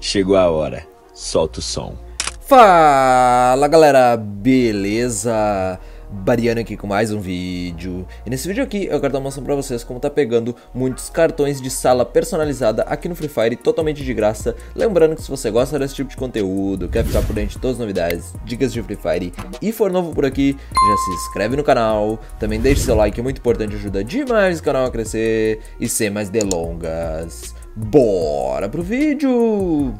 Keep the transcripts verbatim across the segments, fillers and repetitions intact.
Chegou a hora, solta o som. Fala galera, beleza? Bariano aqui com mais um vídeo. E nesse vídeo aqui eu quero estar mostrando pra vocês como tá pegando muitos cartões de sala personalizada aqui no Free Fire, totalmente de graça. Lembrando que se você gosta desse tipo de conteúdo, quer ficar por dentro de todas as novidades, dicas de Free Fire e for novo por aqui, já se inscreve no canal. Também deixe seu like, é muito importante, ajuda demais o canal a crescer. E sem mais delongas, bora pro vídeo!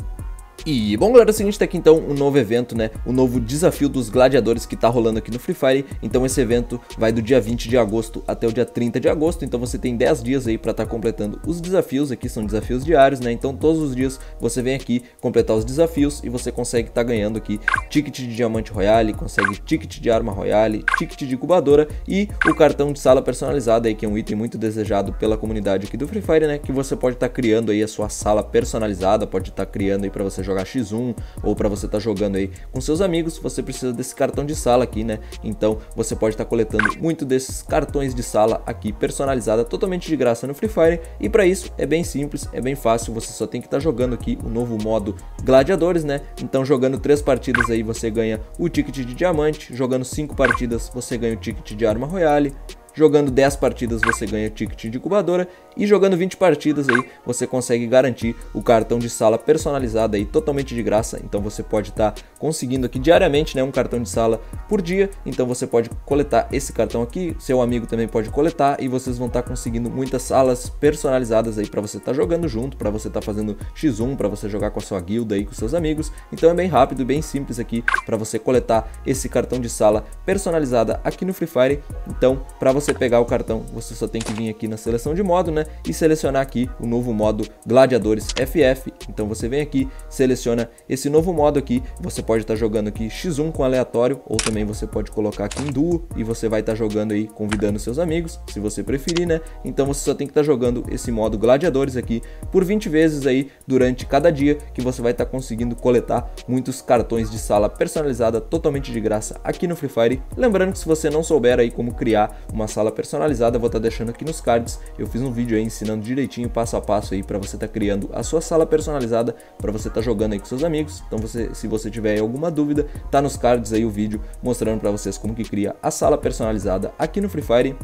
E bom galera, é o seguinte, tá aqui então um novo evento, né, o um novo desafio dos gladiadores que tá rolando aqui no Free Fire. Então esse evento vai do dia vinte de agosto até o dia trinta de agosto, então você tem dez dias aí pra tá completando os desafios. Aqui são desafios diários, né, então todos os dias você vem aqui completar os desafios e você consegue tá ganhando aqui ticket de diamante royale, consegue ticket de arma royale, ticket de incubadora e o cartão de sala personalizada aí, que é um item muito desejado pela comunidade aqui do Free Fire, né, que você pode tá criando aí a sua sala personalizada, pode tá criando aí pra você jogar xis um ou para você estar tá jogando aí com seus amigos. Você precisa desse cartão de sala aqui, né? Então você pode estar tá coletando muito desses cartões de sala aqui personalizada, totalmente de graça no Free Fire. E para isso é bem simples, é bem fácil, você só tem que estar tá jogando aqui o novo modo gladiadores, né? Então jogando três partidas aí você ganha o ticket de diamante, jogando cinco partidas você ganha o ticket de arma royale, jogando dez partidas você ganha o ticket de incubadora e jogando vinte partidas aí você consegue garantir o cartão de sala personalizado aí totalmente de graça. Então você pode estar tá conseguindo aqui diariamente, né, um cartão de sala por dia. Então você pode coletar esse cartão aqui, seu amigo também pode coletar e vocês vão estar tá conseguindo muitas salas personalizadas aí para você estar tá jogando junto, para você estar tá fazendo xis um, para você jogar com a sua guilda aí com seus amigos. Então é bem rápido, bem simples aqui para você coletar esse cartão de sala personalizada aqui no Free Fire. Então para você pegar o cartão, você só tem que vir aqui na seleção de modo, né, e selecionar aqui o novo modo Gladiadores F F. Então você vem aqui, seleciona esse novo modo aqui, você pode estar tá jogando aqui xis um com aleatório, ou também você pode colocar aqui em duo e você vai estar tá jogando aí convidando seus amigos, se você preferir, né. Então você só tem que estar tá jogando esse modo Gladiadores aqui por vinte vezes aí durante cada dia, que você vai estar tá conseguindo coletar muitos cartões de sala personalizada totalmente de graça aqui no Free Fire. Lembrando que se você não souber aí como criar uma sala personalizada, vou estar tá deixando aqui nos cards. Eu fiz um vídeo aí ensinando direitinho, passo a passo aí para você estar tá criando a sua sala personalizada, para você estar tá jogando aí com seus amigos. Então você, se você tiver alguma dúvida, tá nos cards aí o vídeo mostrando para vocês como que cria a sala personalizada aqui no Free Fire.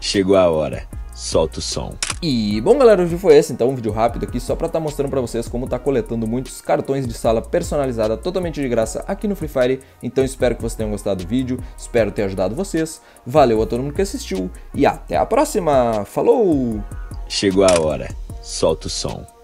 Chegou a hora, solta o som. E bom galera, hoje foi esse então, um vídeo rápido aqui só pra estar tá mostrando pra vocês como tá coletando muitos cartões de sala personalizada totalmente de graça aqui no Free Fire. Então espero que vocês tenham gostado do vídeo, espero ter ajudado vocês, valeu a todo mundo que assistiu e até a próxima, falou! Chegou a hora, solta o som.